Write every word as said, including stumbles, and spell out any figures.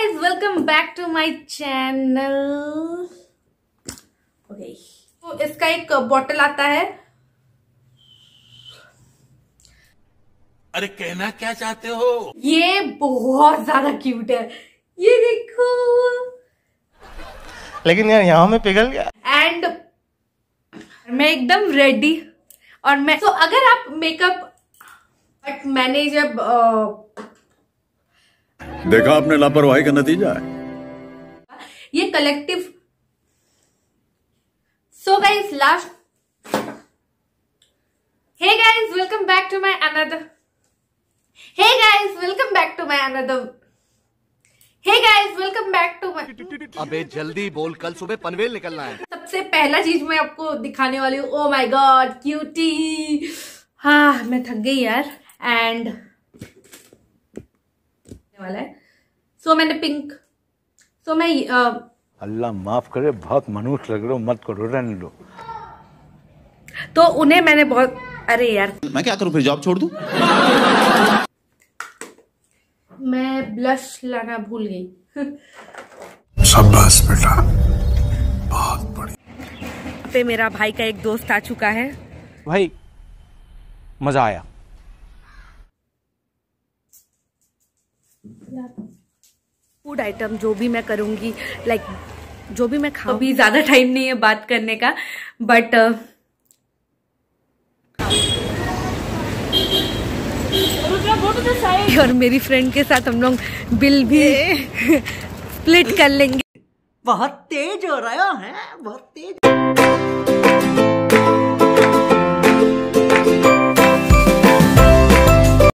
Guys welcome back to my channel. Okay, तो इसका एक बॉटल आता है। अरे कहना क्या चाहते हो? ये बहुत ज्यादा क्यूट है, ये देखो। लेकिन यार यहाँ में पिघल गया एंड मैं एकदम रेडी। और मैं तो so, अगर आप मेकअप बट मैंने जब आ... देखा आपने लापरवाही का नतीजा है ये collective. So guys last hey guys welcome back to my another hey guys welcome back to my another hey guys welcome back to my. अबे जल्दी बोल, कल सुबह पनवेल निकलना है। सबसे पहला चीज मैं आपको दिखाने वाली हूँ। Oh my god cutie. हाँ मैं थक गई यार। एंड वाला है। सो so, मैंने पिंक सो so, मैं uh, अल्लाह माफ करे, बहुत मनुष्य लग रहे हो, मत करो, रहने दो। तो उन्हें मैंने बहुत, अरे यार मैं क्या करूं फिर, जॉब छोड़ दूं? मैं ब्लश लाना भूल गई। शाबाश बेटा, बहुत बढ़िया। पे मेरा भाई का एक दोस्त आ चुका है। भाई मजा आया। फूड आइटम जो भी मैं करूंगी, लाइक like, जो भी मैं खाऊंगी। अभी ज्यादा टाइम नहीं है बात करने का, बट uh... और मेरी फ्रेंड के साथ हम लोग बिल भी स्प्लिट कर लेंगे। बहुत तेज हो रहा है, बहुत तेज।